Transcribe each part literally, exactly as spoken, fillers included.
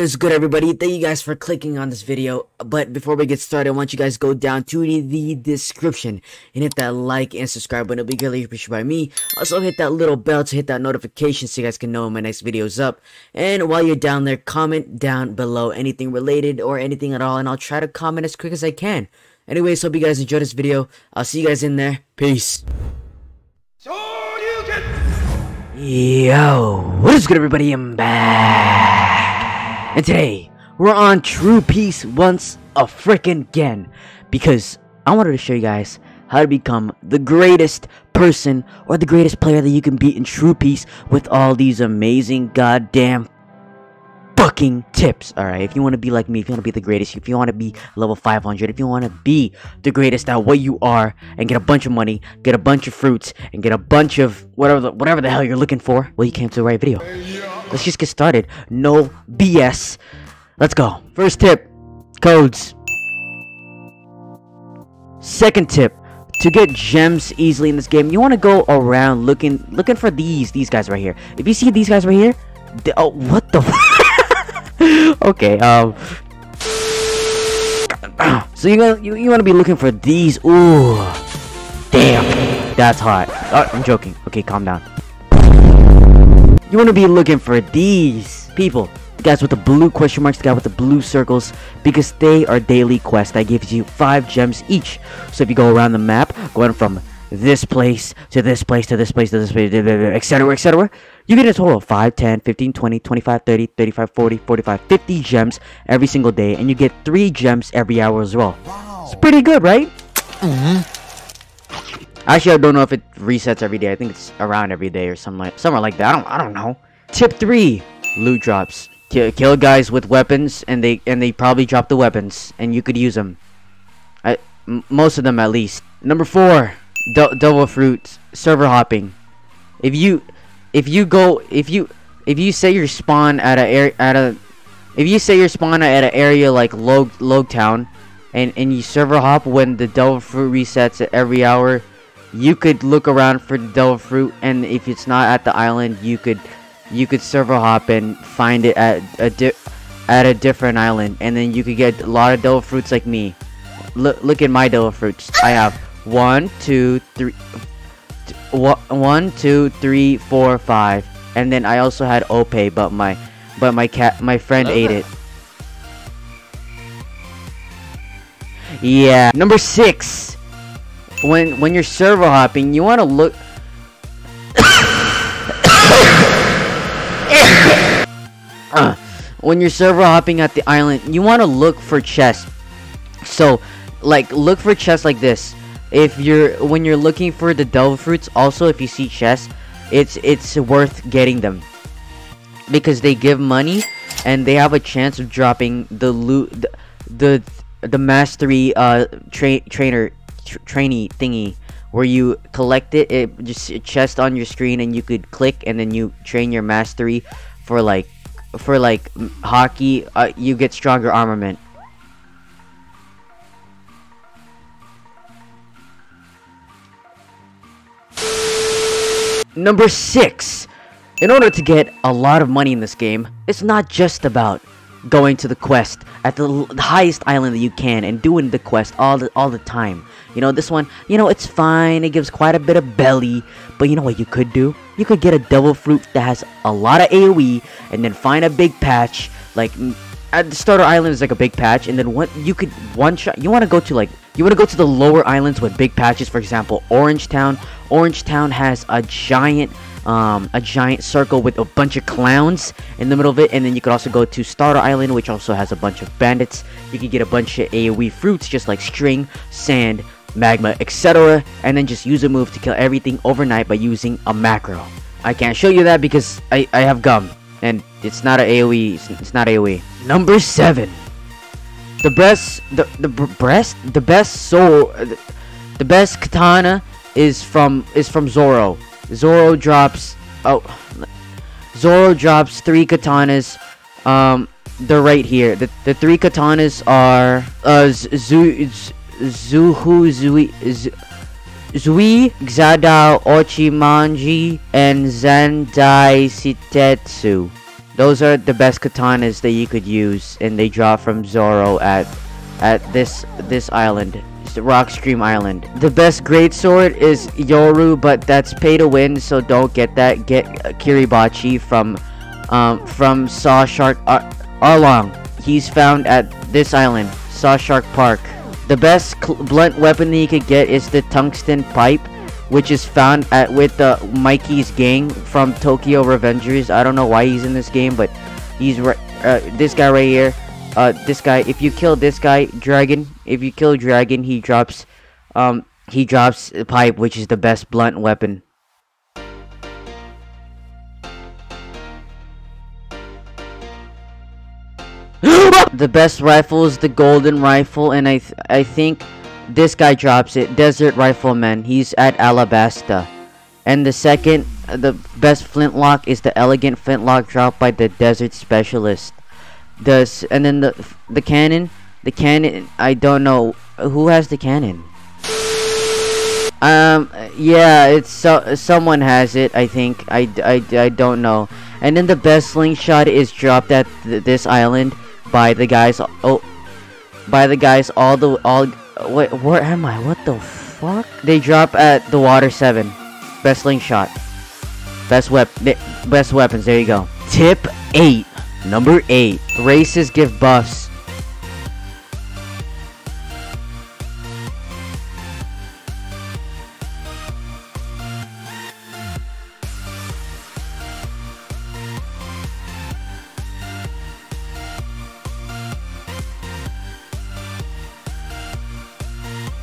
What is good, everybody? Thank you guys for clicking on this video, but before we get started, I want you guys to go down to the description and hit that like and subscribe button. It'll be greatly appreciated by me. Also hit that little bell to hit that notification so you guys can know when my next video is up. And while you're down there, comment down below anything related or anything at all, and I'll try to comment as quick as I can. Anyways, hope you guys enjoyed this video. I'll see you guys in there. Peace. Yo, what is good, everybody? I'm back. And today, we're on True Piece once a frickin' again, because I wanted to show you guys how to become the greatest person or the greatest player that you can be in True Piece with all these amazing goddamn fucking tips. Alright, if you want to be like me, if you want to be the greatest, if you want to be level five hundred, if you want to be the greatest at what you are and get a bunch of money, get a bunch of fruits, and get a bunch of whatever the, whatever the hell you're looking for, well, you came to the right video. Let's just get started. No B S. Let's go. First tip, codes. Second tip, to get gems easily in this game, you want to go around looking looking for these these guys right here. If you see these guys right here, they, oh, what the f okay, um so you're gonna, you you want to be looking for these. Ooh, damn, that's hot. Oh, I'm joking. Okay, calm down. You want to be looking for these people, the guys with the blue question marks, the guy with the blue circles, because they are daily quests that gives you five gems each. So if you go around the map, going from this place to this place to this place to this place, etc, etc, you get a total of five, ten, fifteen, twenty, twenty-five, thirty, thirty-five, forty, forty-five, fifty gems every single day, and you get three gems every hour as well. Wow. It's pretty good, right? Mm-hmm. Actually, I don't know if it resets every day. I think it's around every day or something like, somewhere like that. I don't, I don't know. Tip three: loot drops. Kill, kill guys with weapons, and they and they probably drop the weapons, and you could use them. I, m most of them at least. Number four: du double fruits. Server hopping. If you, if you go, if you, if you say your spawn at a area at a, if you say your spawn at an area like Log Log Town, and and you server hop when the double fruit resets at every hour. You could look around for the devil fruit, and if it's not at the island, you could you could server hop and find it at a di at a different island, and then you could get a lot of devil fruits like me. L look at my devil fruits. I have one, two, three, t one, two, three, four, five, and then I also had Ope, but my but my cat my friend okay. ate it. Yeah. Number six. When when you're server hopping, you want to look. uh, when you're server hopping at the island, you want to look for chests. So, like, look for chests like this. If you're when you're looking for the devil fruits, also if you see chests, it's it's worth getting them because they give money and they have a chance of dropping the loot, the the, the mastery uh tra trainer. trainee thingy where you collect it, it just a chest on your screen, and you could click, and then you train your mastery for like for like hockey. Uh, you get stronger armament. Number six, in order to get a lot of money in this game, it's not just about going to the quest at the, l the highest island that you can and doing the quest all the all the time. You know, this one, you know, it's fine. It gives quite a bit of belly, but you know what you could do? You could get a devil fruit that has a lot of A O E, and then find a big patch. Like at the starter island is like a big patch, and then one you could one shot. You want to go to like you want to go to the lower islands with big patches. For example, Orange Town. Orange Town has a giant. Um, a giant circle with a bunch of clowns in the middle of it, and then you could also go to Starter Island, which also has a bunch of bandits. You could get a bunch of A O E fruits, just like string, sand, magma, et cetera, and then just use a move to kill everything overnight by using a macro. I can't show you that because I I have gum, and it's not an A O E. It's, it's not A O E. Number seven, the best the the breast the best soul the, the best katana is from is from Zoro. Zoro drops oh Zoro drops three katanas. Um they're right here. The the three katanas are uh Zuzu Zui Zui, Xadao Ochimanji, and Zandai Sitetsu. Those are the best katanas that you could use, and they draw from Zoro at at this this island. It's the Rockstream Island. The best greatsword is Yoru, but that's pay to win, so don't get that. Get Kiribachi from um from Saw Shark Ar Arlong. He's found at this island, Saw Shark Park. The best blunt weapon that you could get is the tungsten pipe, which is found at with the uh, Mikey's gang from Tokyo Revengers. I don't know why he's in this game, but he's right, uh, this guy right here. Uh, this guy. If you kill this guy, Dragon. If you kill Dragon, he drops, um, he drops a pipe, which is the best blunt weapon. The best rifle is the golden rifle, and I th I think. This guy drops it, Desert Rifleman. He's at Alabasta. And the second, the best flintlock is the Elegant Flintlock dropped by the Desert Specialist. This, and then the the cannon, the cannon. I don't know who has the cannon. Um, yeah, it's so someone has it. I think I, I, I don't know. And then the best slingshot is dropped at th this island by the guys. Oh, by the guys all the all. Wait, where am I? What the fuck? They drop at the Water Seven. Best slingshot. Best wep- Best weapons. There you go. Tip eight. Number eight. Races give buffs.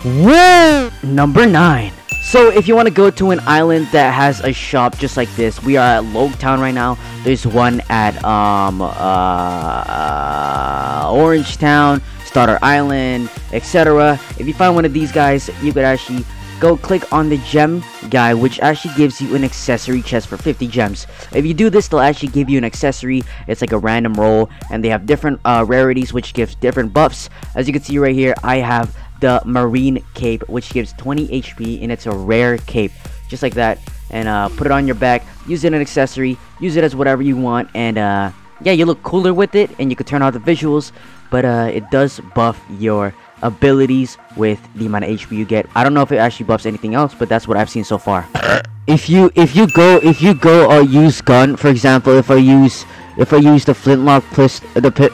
Woo! Number nine. So if you want to go to an island that has a shop just like this, we are at Log Town right now. There's one at um uh, Orange Town, Starter Island, et cetera. If you find one of these guys, you could actually go click on the gem guy, which actually gives you an accessory chest for fifty gems. If you do this, they'll actually give you an accessory. It's like a random roll, and they have different uh, rarities, which gives different buffs. As you can see right here, I have the Marine Cape, which gives twenty H P, and it's a rare cape, just like that. And uh, put it on your back, use it as an accessory, use it as whatever you want, and uh, yeah, you look cooler with it, and you can turn off the visuals, but uh, it does buff your abilities with the amount of H P you get. I don't know if it actually buffs anything else, but that's what I've seen so far. If you if you go if you go or use gun, for example, if I use if I use the flintlock plus the pit.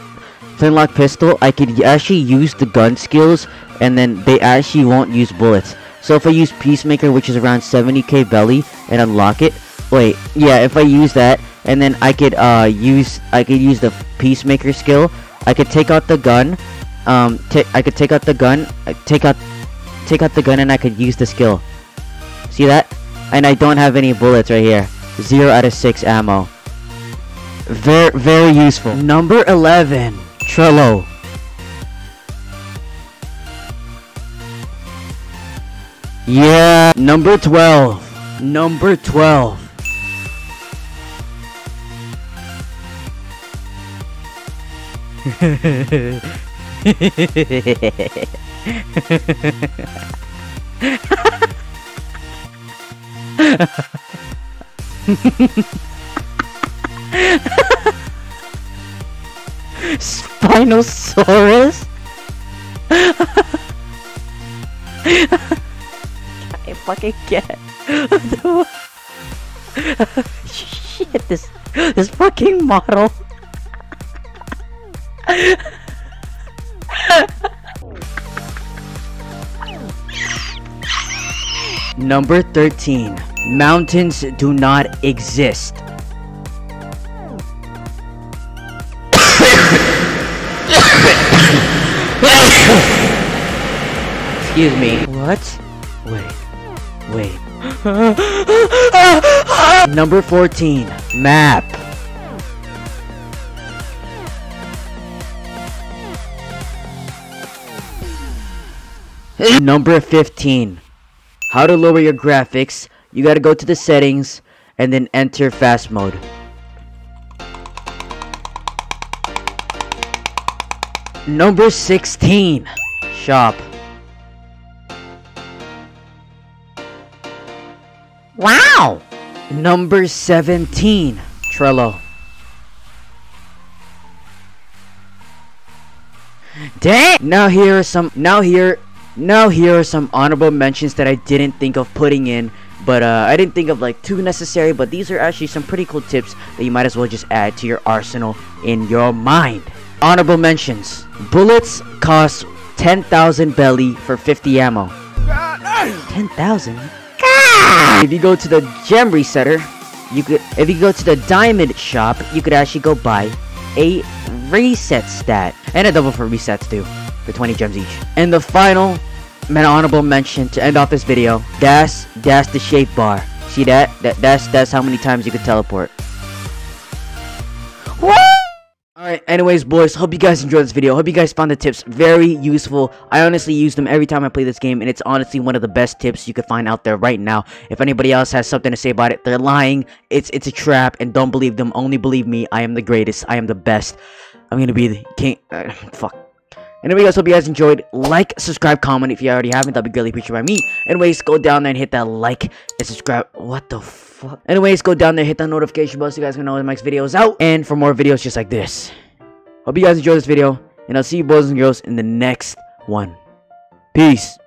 Flintlock pistol, I could actually use the gun skills, and then they actually won't use bullets. So if I use Peacemaker, which is around seventy K belly, and unlock it, wait, yeah, if I use that, and then I could uh use I could use the Peacemaker skill, I could take out the gun, um, I could take out the gun, I take out, take out the gun, and I could use the skill. See that? And I don't have any bullets right here. Zero out of six ammo. Very very useful. Number eleven. Trello. Yeah. Number twelve. Number twelve. Spinosaurus? I fucking get it. Shit, this this fucking model. Number thirteen. Mountains do not exist. Excuse me. What? Wait. Wait. Number fourteen. Map. Number fifteen. How to lower your graphics. You gotta go to the settings and then enter fast mode. Number sixteen. Shop. Wow! Number seventeen. Trello. Damn! Now here are some now here now here are some honorable mentions that I didn't think of putting in, but uh, I didn't think of like too necessary, but these are actually some pretty cool tips that you might as well just add to your arsenal in your mind. Honorable mentions. Bullets cost ten thousand belly for fifty ammo. ten thousand? If you go to the gem resetter, you could if you go to the diamond shop, you could actually go buy a reset stat and a double for resets too, for twenty gems each. And the final an honorable mention to end off this video, that's that's the shape bar. See that? that that's that's how many times you could teleport. Alright, anyways boys, hope you guys enjoyed this video. Hope you guys found the tips very useful. I honestly use them every time I play this game, and it's honestly one of the best tips you could find out there right now. If anybody else has something to say about it, they're lying. It's it's a trap, and don't believe them. Only believe me. I am the greatest. I am the best. I'm gonna be the king. Uh, fuck. Anyways, hope you guys enjoyed. Like, subscribe, comment if you already haven't. That'd be greatly appreciated by me. Anyways, go down there and hit that like and subscribe. What the fuck? Anyways, go down there, hit that notification bell so you guys can know when the next video is out, and for more videos just like this. Hope you guys enjoyed this video, and I'll see you boys and girls in the next one. Peace.